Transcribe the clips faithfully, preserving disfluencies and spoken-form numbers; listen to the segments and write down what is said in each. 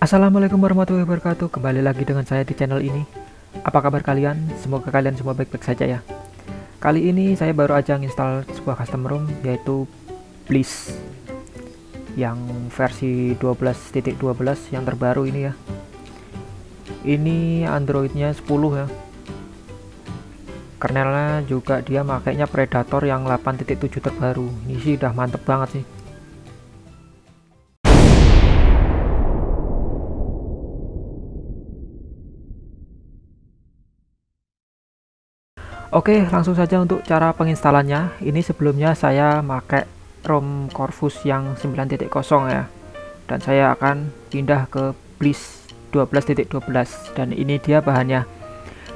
Assalamualaikum warahmatullahi wabarakatuh. Kembali lagi dengan saya di channel ini. Apa kabar kalian? Semoga kalian semua baik-baik saja ya. Kali ini saya baru aja install sebuah custom ROM, yaitu Bliss yang versi dua belas titik dua belas yang terbaru ini ya. Ini Androidnya sepuluh ya. Kernelnya juga dia makainya Predator yang delapan titik tujuh terbaru. Ini sih udah mantep banget sih. Oke, langsung saja untuk cara penginstalannya. Ini sebelumnya saya pakai ROM Corvus yang sembilan titik nol ya. Dan saya akan pindah ke Bliss dua belas titik dua belas dan ini dia bahannya.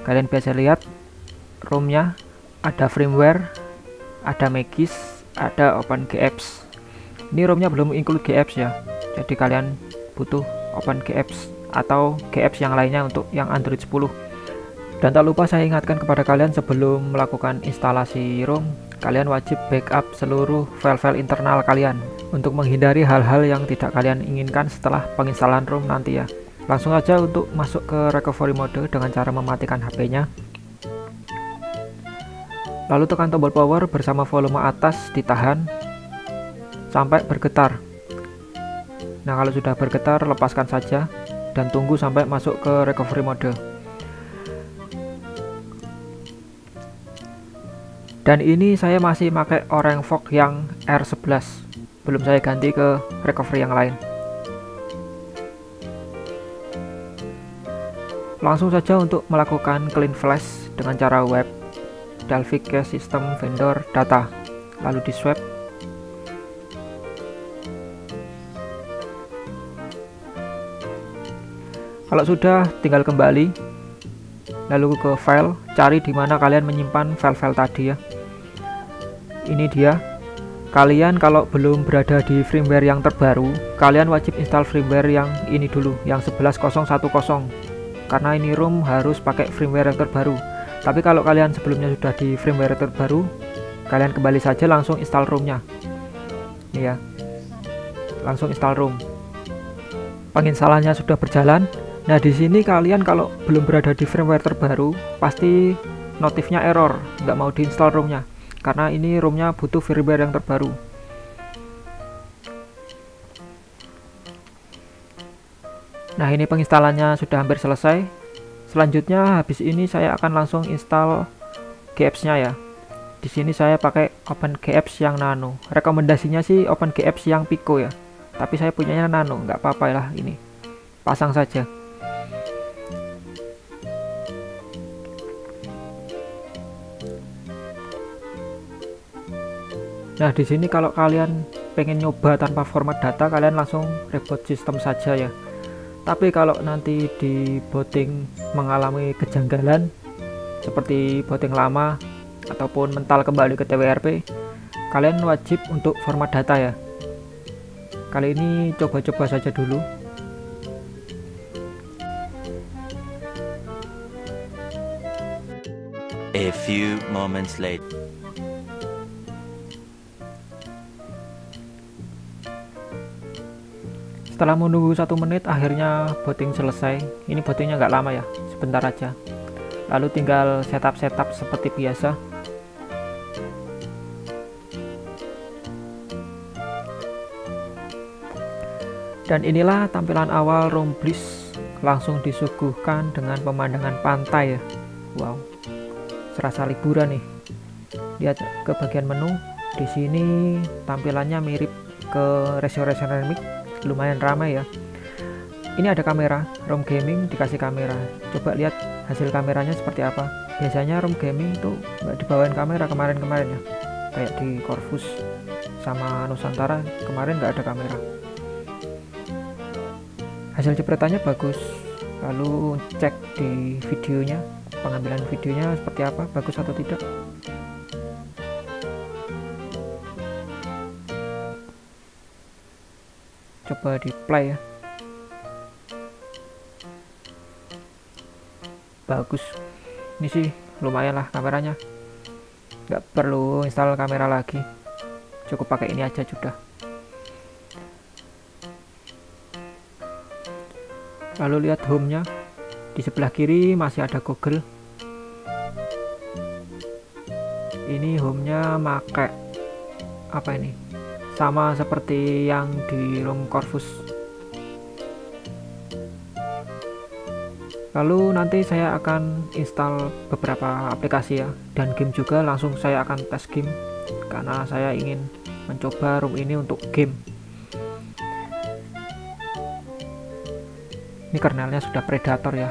Kalian biasa lihat ROM-nya ada firmware, ada Magisk, ada OpenGApps. Ini ROM-nya belum include GApps ya. Jadi kalian butuh OpenGApps atau GApps yang lainnya untuk yang Android sepuluh. Dan tak lupa saya ingatkan kepada kalian sebelum melakukan instalasi ROM, kalian wajib backup seluruh file-file internal kalian untuk menghindari hal-hal yang tidak kalian inginkan setelah penginstalan ROM nanti ya. Langsung aja untuk masuk ke recovery mode dengan cara mematikan H P-nya. Lalu tekan tombol power bersama volume atas ditahan sampai bergetar. Nah, kalau sudah bergetar lepaskan saja dan tunggu sampai masuk ke recovery mode. Dan ini saya masih pakai OrangeFox yang R sebelas, belum saya ganti ke recovery yang lain. Langsung saja untuk melakukan clean flash dengan cara web delphi ke sistem vendor data, lalu di swap. Kalau sudah tinggal kembali, lalu ke file, cari di mana kalian menyimpan file-file tadi ya. Ini dia. Kalian kalau belum berada di firmware yang terbaru, kalian wajib install firmware yang ini dulu, yang sebelas titik nol titik sepuluh, karena ini ROM harus pakai firmware yang terbaru. Tapi kalau kalian sebelumnya sudah di firmware terbaru, kalian kembali saja langsung install ROM-nya. Ini ya, langsung install ROM. Penginstalannya sudah berjalan. Nah, di sini kalian kalau belum berada di firmware terbaru, pasti notifnya error, nggak mau diinstal ROM-nya. Karena ini ROM-nya butuh firmware yang terbaru. Nah, ini penginstalannya sudah hampir selesai. Selanjutnya habis ini saya akan langsung install GApps-nya ya. Di sini saya pakai OpenGApps yang nano. Rekomendasinya sih OpenGApps yang Pico ya. Tapi saya punyanya nano, nggak apa-apa lah ini. Pasang saja. Nah, di sini kalau kalian pengen nyoba tanpa format data, kalian langsung reboot sistem saja ya. Tapi kalau nanti di booting mengalami kejanggalan seperti booting lama ataupun mental kembali ke T W R P, kalian wajib untuk format data ya. Kali ini coba-coba saja dulu. A few moments later. Setelah menunggu satu menit, akhirnya booting selesai. Ini bootingnya nggak lama ya, sebentar aja. Lalu tinggal setup-setup seperti biasa. Dan inilah tampilan awal ROM Bliss, langsung disuguhkan dengan pemandangan pantai ya. Wow, serasa liburan nih. Lihat ke bagian menu. Di sini tampilannya mirip ke Resurrection Remix. Lumayan ramai ya. Ini ada kamera, ROM gaming dikasih kamera. Coba lihat hasil kameranya seperti apa. Biasanya ROM gaming tuh nggak dibawain kamera kemarin-kemarin ya. Kayak di Corvus sama Nusantara kemarin nggak ada kamera. Hasil jepretannya bagus. Lalu cek di videonya, pengambilan videonya seperti apa, bagus atau tidak. Coba di play ya, bagus. Ini sih lumayan lah kameranya, nggak perlu install kamera lagi, cukup pakai ini aja sudah. Lalu lihat home-nya, di sebelah kiri masih ada Google. Ini home-nya make apa ini? Sama seperti yang di ROM Corvus. Lalu nanti saya akan install beberapa aplikasi ya, dan game juga. Langsung saya akan tes game karena saya ingin mencoba ROM ini untuk game. Ini kernelnya sudah Predator ya,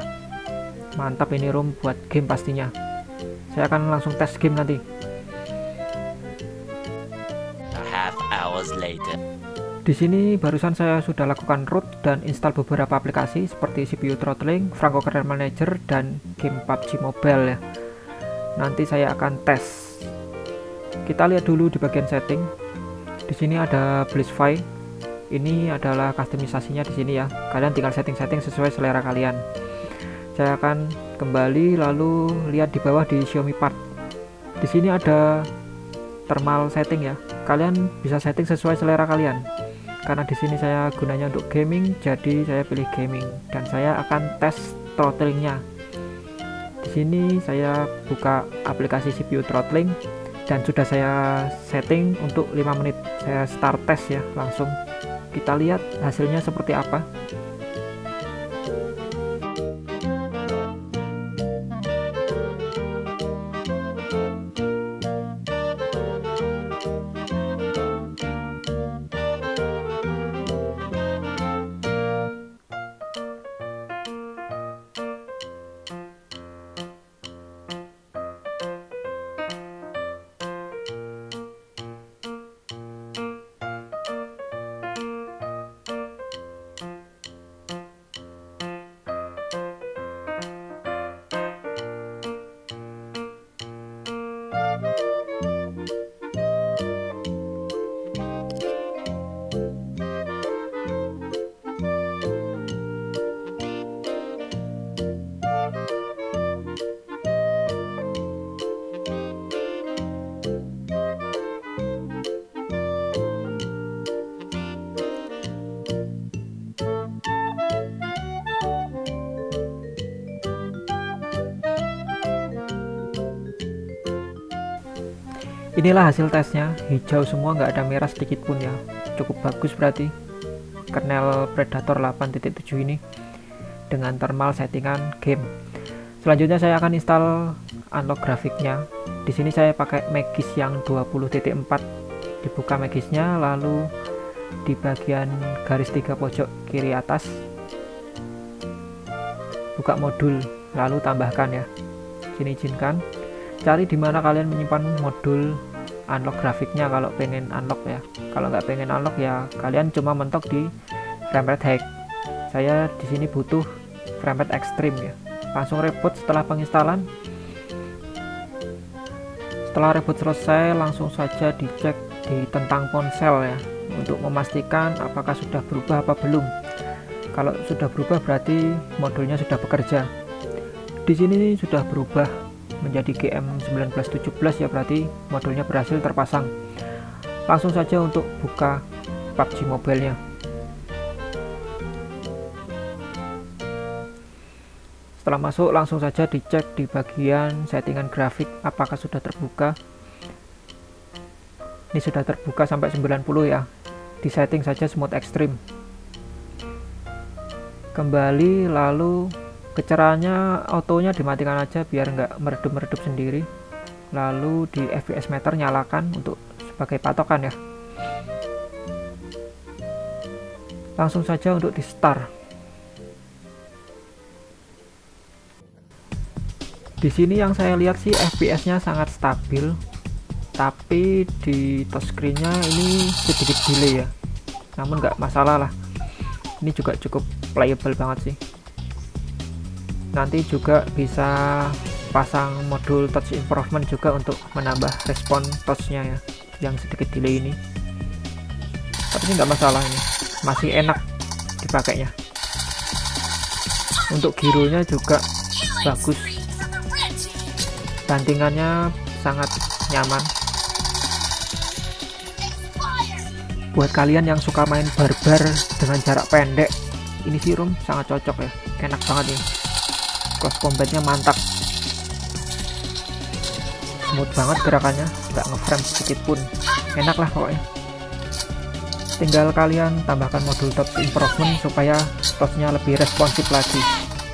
mantap. Ini ROM buat game pastinya. Saya akan langsung tes game nanti. Di sini barusan saya sudah lakukan root dan install beberapa aplikasi seperti C P U throttling, Franco Kernel Manager, dan game P U B G Mobile ya. Nanti saya akan tes. Kita lihat dulu di bagian setting. Di sini ada Bliss file. Ini adalah customisasinya di sini ya. Kalian tinggal setting-setting sesuai selera kalian. Saya akan kembali lalu lihat di bawah di Xiaomi part. Di sini ada thermal setting ya. Kalian bisa setting sesuai selera kalian. Karena di sini saya gunanya untuk gaming, jadi saya pilih gaming, dan saya akan tes throttlingnya. Di sini saya buka aplikasi C P U throttling, dan sudah saya setting untuk lima menit. Saya start test ya, langsung kita lihat hasilnya seperti apa. Inilah hasil tesnya, hijau semua, nggak ada merah sedikit pun ya. Cukup bagus berarti kernel Predator delapan titik tujuh ini dengan thermal settingan game. Selanjutnya saya akan install unlock grafiknya. Di sini saya pakai Magisk yang dua puluh titik empat. Dibuka Magisknya, lalu di bagian garis tiga pojok kiri atas buka modul, lalu tambahkan ya. Sini izinkan. Cari di mana kalian menyimpan modul unlock grafiknya kalau pengen unlock ya. Kalau nggak pengen unlock ya, kalian cuma mentok di framerate high. Saya di sini butuh framerate extreme ya. Langsung reboot setelah penginstalan. Setelah reboot selesai, langsung saja dicek di tentang ponsel ya, untuk memastikan apakah sudah berubah apa belum. Kalau sudah berubah berarti modulnya sudah bekerja. Di sini sudah berubah menjadi G M seribu sembilan ratus tujuh belas ya, berarti modulnya berhasil terpasang. Langsung saja untuk buka P U B G Mobile-nya. Setelah masuk langsung saja dicek di bagian settingan grafik apakah sudah terbuka. Ini sudah terbuka sampai sembilan puluh ya. Di setting saja smooth extreme. Kembali lalu kecerahannya autonya dimatikan aja biar nggak meredup-meredup sendiri. Lalu di F P S meter nyalakan untuk sebagai patokan ya. Langsung saja untuk di start. Di sini yang saya lihat sih F P S-nya sangat stabil, tapi di touchscreen-nya ini sedikit delay ya. Namun nggak masalah lah. Ini juga cukup playable banget sih. Nanti juga bisa pasang modul touch improvement juga untuk menambah respon touchnya ya, yang sedikit delay ini. Tapi ini nggak masalah, ini masih enak dipakainya. Untuk gironya juga bagus, bantingannya sangat nyaman. Buat kalian yang suka main barbar dengan jarak pendek ini sih ROM sangat cocok ya, enak banget nih, cross combatnya mantap, smooth banget gerakannya, nggak ngeframe sedikit pun, enak lah pokoknya. Tinggal kalian tambahkan modul touch improvement supaya touchnya lebih responsif lagi.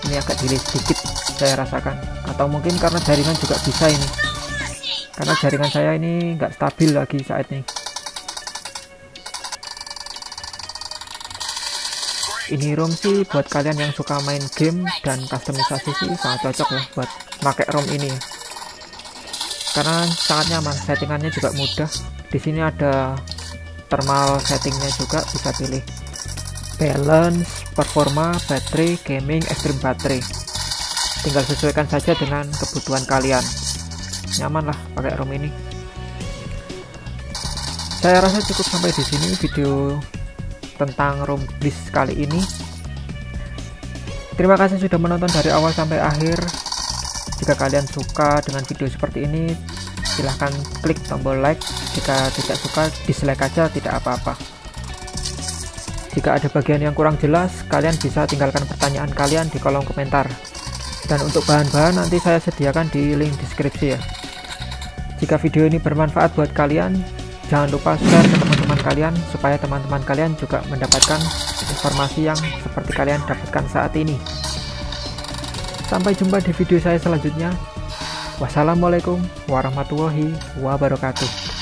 Ini agak delay sedikit saya rasakan, atau mungkin karena jaringan juga bisa ini, karena jaringan saya ini nggak stabil lagi saat ini. Ini ROM sih buat kalian yang suka main game dan customisasi sih sangat cocok ya buat pakai ROM ini, karena sangat nyaman, settingannya juga mudah. Di sini ada thermal settingnya juga, bisa pilih balance, performa, baterai, gaming, extreme baterai. Tinggal sesuaikan saja dengan kebutuhan kalian. Nyaman lah pakai ROM ini. Saya rasa cukup sampai di sini video tentang ROM Bliss kali ini. Terima kasih sudah menonton dari awal sampai akhir. Jika kalian suka dengan video seperti ini, silahkan klik tombol like. Jika tidak suka, dislike aja, tidak apa-apa. Jika ada bagian yang kurang jelas, kalian bisa tinggalkan pertanyaan kalian di kolom komentar. Dan untuk bahan-bahan nanti saya sediakan di link deskripsi ya. Jika video ini bermanfaat buat kalian, jangan lupa share ke teman-teman kalian supaya teman-teman kalian juga mendapatkan informasi yang seperti kalian dapatkan saat ini. Sampai jumpa di video saya selanjutnya. Wassalamualaikum warahmatullahi wabarakatuh.